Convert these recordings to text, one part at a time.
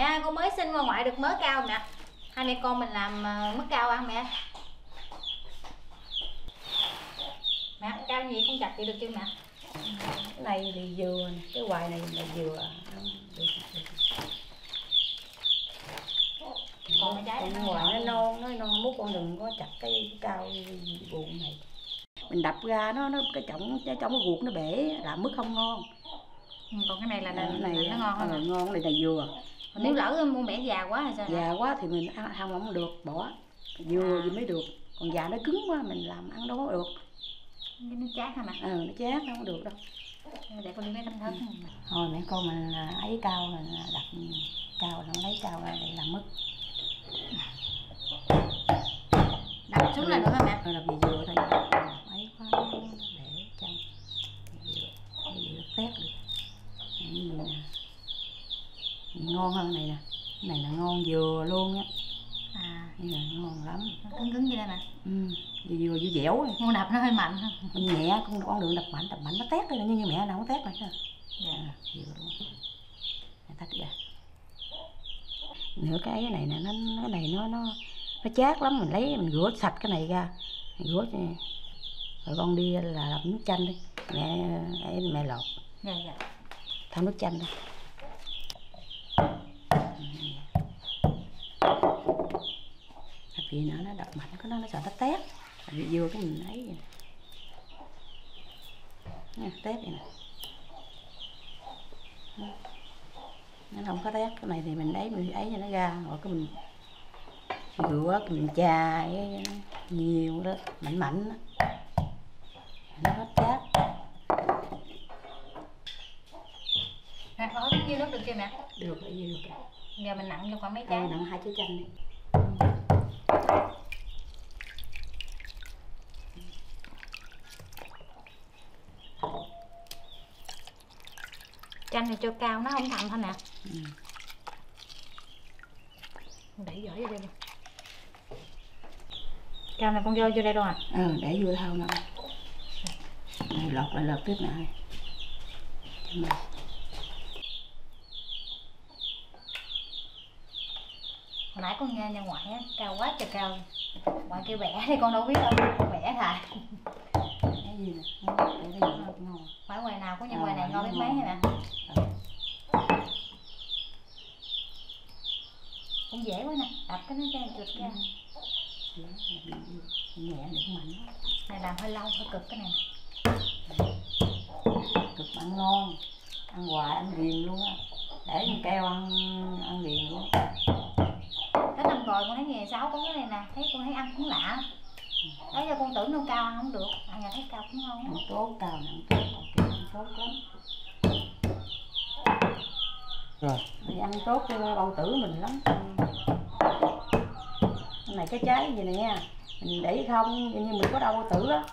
Mẹ con mới xin bà ngoại được mớ cao nè. Hai mẹ con mình làm mớ cao ăn mẹ. Mẹ ăn cao gì không chặt thì được chứ mẹ. Cái này thì dừa, cái hoài này là dừa. Còn trái nó hoài nó non mút, con đừng có chặt cái cao ruộng này. Mình đập ra nó cái chổng cái ruột nó bể làm mứt không ngon. Còn cái này là này nó ngon hơn. Ngon này là dừa. Nếu lỡ mua mẻ già quá hay sao? Già quá thì mình ăn không được, bỏ dừa gì mới được. Còn già nó cứng quá mình làm ăn đâu có được. Nó chát hả mà? Nó chát không được đâu. Để con đi lấy tấm thớt. Thôi mẹ con mình ấy cao mình đặt cao nó lấy cao ra để làm mứt. Đặt xuống là được hả mẹ? Rồi đập bị dừa thôi. Ấy quá để trong dừa tét được. Ngon hơn này nè, cái này là ngon dừa luôn á. Này là ngon lắm. Nó cứng như đây nè. Dừa dẻo dẻo. Con đập nó hơi mạnh thôi. Con nhẹ, con đường đập mạnh nó tét rồi, nhưng mẹ nó không tét rồi. Dạ. Dừa luôn. Mẹ tách ra. Nửa cái này nè, nó chát lắm, mình lấy mình rửa sạch cái này ra, mình rửa rồi con đi là đập nước chanh đi, mẹ lột. Dạ. Thả nước chanh ra. Vì nữa nó đập mạnh cái nó sợ nó tét, vì dừa cái mình ấy vậy nè, tét vậy nè, nó không có tét. Cái này thì mình ấy cho nó ra, rồi cái mình rửa mình chà nhiều đó, mạnh đó. Nó hết chát. Hạt ớt nhiêu nước được chưa mẹ? Được bao nhiêu được rồi. Giờ mình nặng cho khoảng mấy trái? Nặng 2 trái chanh đi. Chanh này cho cao nó không thầm thôi nè. Để giỏi vô đây luôn. Cao này con vô vô đây luôn à? Để vô thau nè. Này lọt lại lọt tiếp nè. Hồi nãy con nghe nhà ngoại á, cao quá trời cao. Ngoại kêu bẻ thì con đâu biết đâu, bẻ thà. Cái gì nè, để cái gì ngon. Phải ngoài nào có nhà ngoài này ngon biết mấy hay nè. Cũng dễ quá nè, đập cái nó ra trượt ra. Nhẹ đừng mạnh quá. Này làm hơi lâu, hơi cực cái này. Cực ăn ngon, ăn hoài, ăn ghiền luôn á. Để con keo ăn ghiền luôn. Cái năm rồi con thấy nghề 6 con cái này nè, thấy con thấy ăn cũng lạ. Đấy giờ con tưởng nó cao ăn không được, ăn nhà thấy cao cũng ngon lắm. Tốt cao nè, tốt lắm. Rồi. Thì ăn tốt cho bao tử mình lắm. Cái này cái trái gì này nha, mình để không, như mình có đau bao tử á,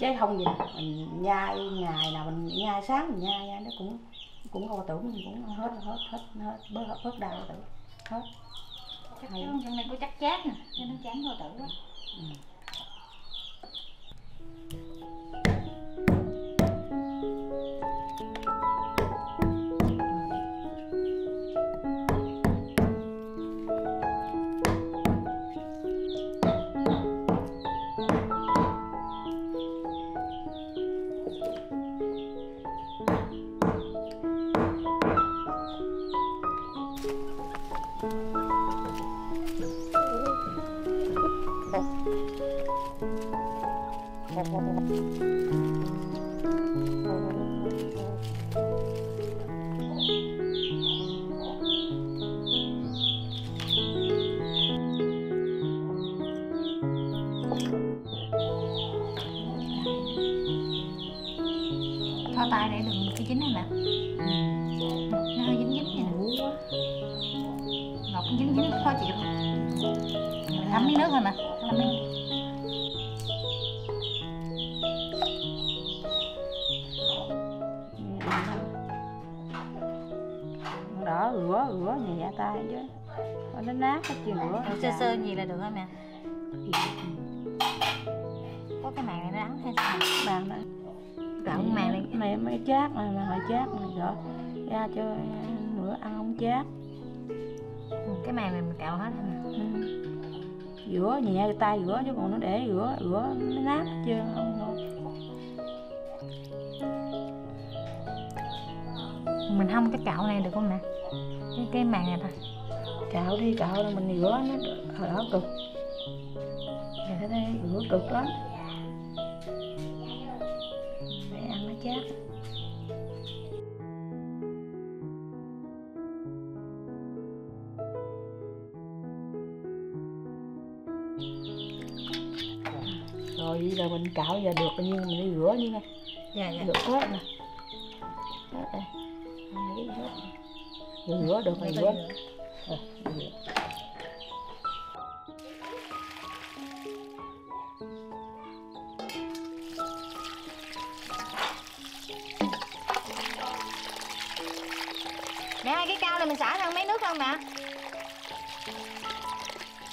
trái không gì nè, mình nhai ngày nào mình nhai sáng mình nhai nó cũng bao tử mình cũng hết đau bao tử hết. Chắc trong này có chắc chát nè, cho nó chán bao tử quá. Thò tay để đừng cái dính này nè. Nó hơi dính nha. Nó cũng dính khó chịu. Mình thấm miếng nước thôi mà. Đó, rửa nhẹ tay chứ. Nó nát hết chưa rửa. Sơ gì là được hả mẹ? Có cái màng này nó đắng hay sao? Bàn đó. Cẩn mẹ mới chát mà hồi chát mà ra cho nữa ăn không chát. Cái màng này mình cạo hết rồi mà. Rửa nhẹ người ta rửa chứ còn nó để rửa mới nát chứ không. Mình không cái cạo này được không nè, cái màng này thôi. Cạo đi cạo rồi mình rửa nó đỡ cực. Giờ thấy đây rửa cực lắm. Để ăn nó chát. Rồi bây giờ mình cạo giờ được, nhưng mình đi rửa như này. Dạ dạ. Được hết nè. Hết đây. Rửa được rồi rửa. Nè cái cao này mình xả ra mấy nước không nè?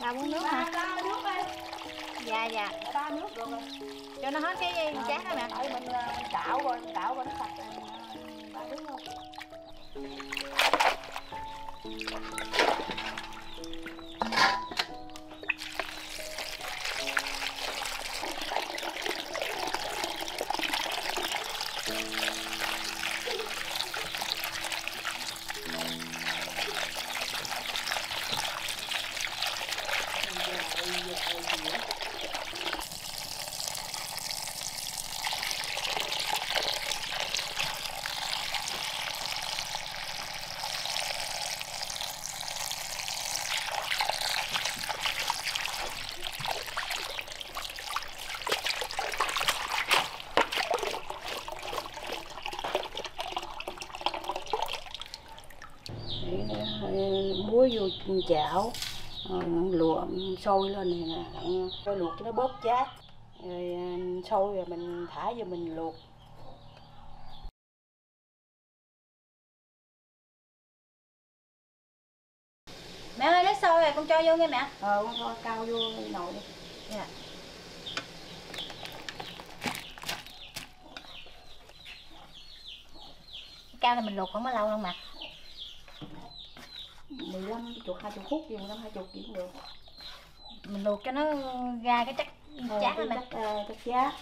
Ba bốn nước hả? Ba nước đây. Dạ dạ. Ba nước được rồi. Cho nó hết cái chát đó nè. Để mình cạo rồi nó sạch rồi. Ba nước luôn. Muối vô chảo, luộc sôi lên này nè, rồi luộc cho nó bớt chát, rồi sôi rồi mình thả vô mình luộc. Mẹ ơi nó sôi rồi con cho vô nghe mẹ. Con cho cao vô nồi đi. Dạ. Cao này mình luộc không có lâu đâu mà. 15 chục 20 phút gì, 15 20 gì cũng được. Mình luộc cho nó ra cái chát lên mình. Chắc chát.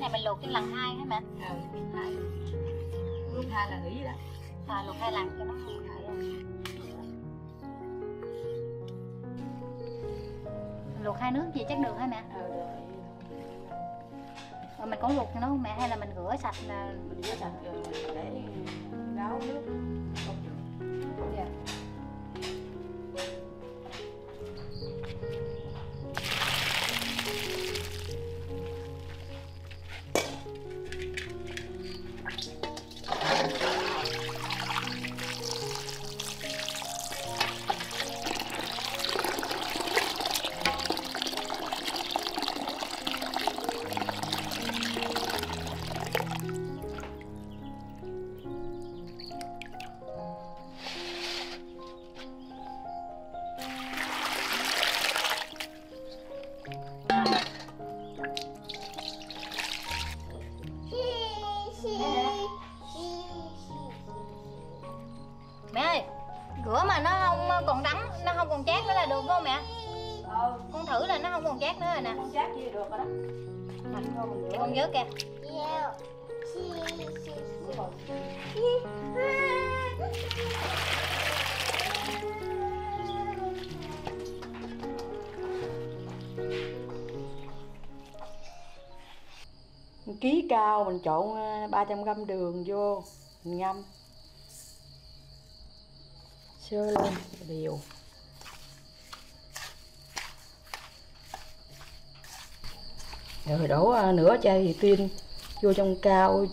Này mình luộc cái lần 2 hả mẹ? Ừ, luộc 2 là nghỉ rồi. Luộc 2 lần cho nó không ngậy. Luộc 2 nước gì chắc được hả mẹ? Rồi mình còn luộc cho nó không mẹ, hay là mình rửa sạch? Mình rửa sạch rồi để ráo nước. Dạ. Mẹ ơi, rửa mà nó không còn đắng, nó không còn chát nữa là được không mẹ? Ừ. Con thử là nó không còn chát nữa rồi nè. Không chát gì được rồi đó. Thì con nhớ kìa. Ký cao mình trộn 300g đường vô, mình ngâm. Sơ lên đều. Rồi đổ nửa chai thì tiên vô trong cao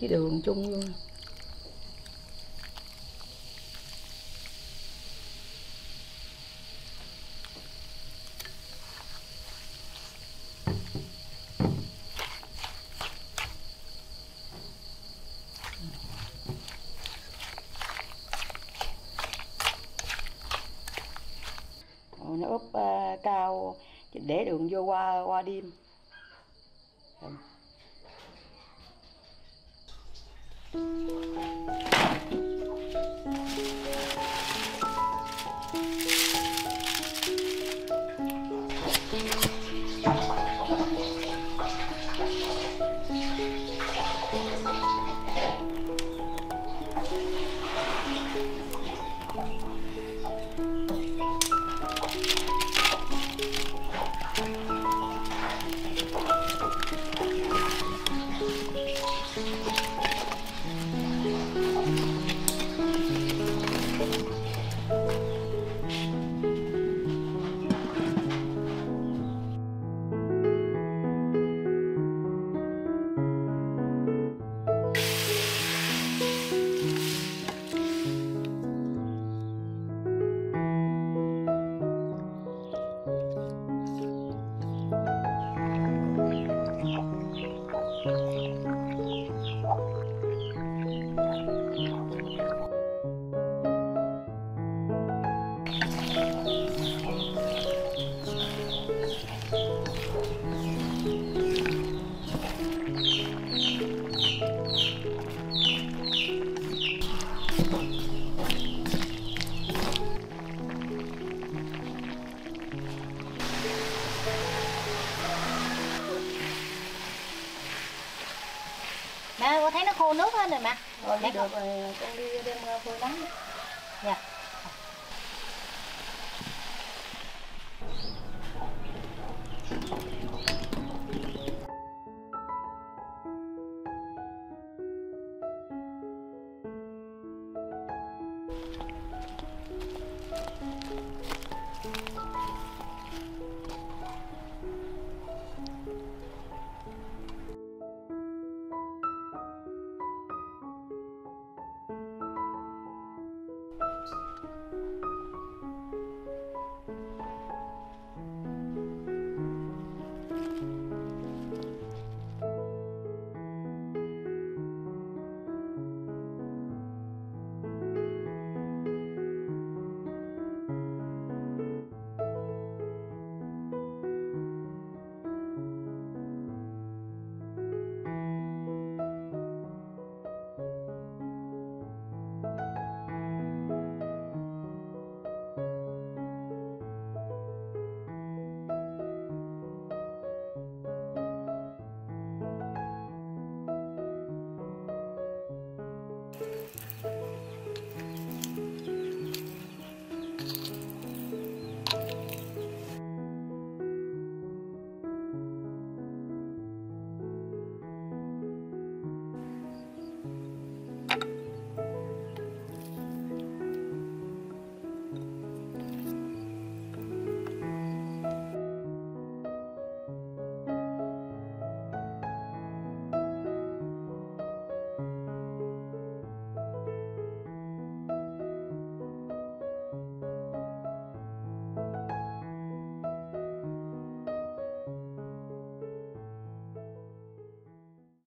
với đường chung luôn. nó úp cao để đường vô qua đêm. Má, con thấy nó khô nước hết rồi mà. Rồi, được rồi, con đi đem phơi nắng. Dạ.